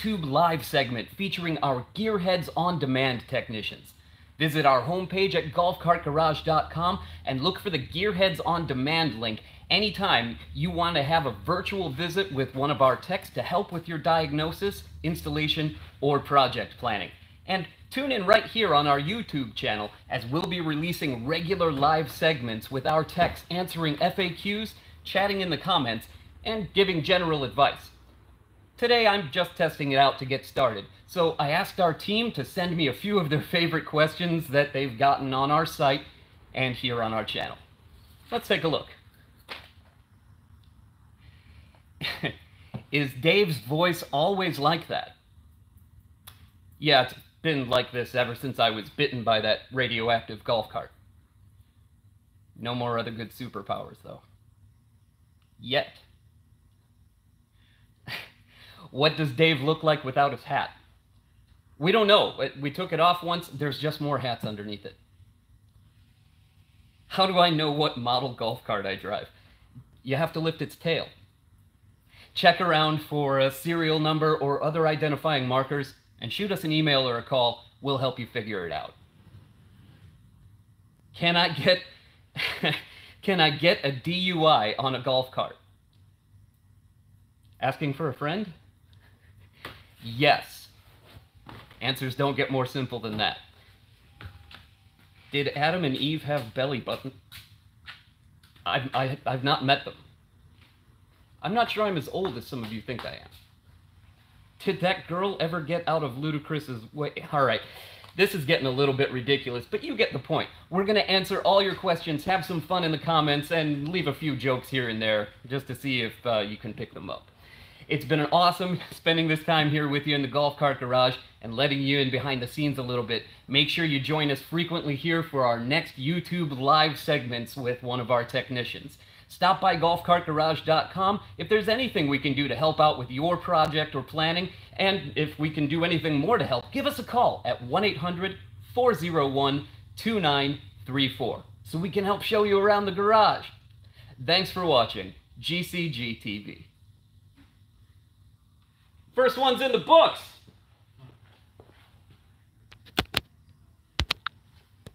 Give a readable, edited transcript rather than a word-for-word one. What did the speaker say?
YouTube live segment featuring our GearHeads On Demand technicians. Visit our homepage at GolfCartGarage.com and look for the GearHeads On Demand link anytime you want to have a virtual visit with one of our techs to help with your diagnosis, installation, or project planning. And tune in right here on our YouTube channel as we'll be releasing regular live segments with our techs answering FAQs, chatting in the comments, and giving general advice. Today I'm just testing it out to get started, so I asked our team to send me a few of their favorite questions that they've gotten on our site and here on our channel. Let's take a look. Is Dave's voice always like that? Yeah, it's been like this ever since I was bitten by that radioactive golf cart. No more other good superpowers, though. Yet. What does Dave look like without his hat? We don't know. We took it off once. There's just more hats underneath it. How do I know what model golf cart I drive? You have to lift its tail. Check around for a serial number or other identifying markers and shoot us an email or a call. We'll help you figure it out. Can I get a DUI on a golf cart? Asking for a friend? Yes. Answers don't get more simple than that. Did Adam and Eve have belly buttons? I've not met them. I'm not sure I'm as old as some of you think I am. Did that girl ever get out of Ludacris's way? All right, this is getting a little bit ridiculous, but you get the point. We're going to answer all your questions, have some fun in the comments, and leave a few jokes here and there just to see if you can pick them up. It's been awesome spending this time here with you in the Golf Cart Garage and letting you in behind the scenes a little bit. Make sure you join us frequently here for our next YouTube live segments with one of our technicians. Stop by GolfCartGarage.com if there's anything we can do to help out with your project or planning, and if we can do anything more to help, give us a call at 1-800-401-2934 so we can help show you around the garage. Thanks for watching GCGTV. First one's in the books!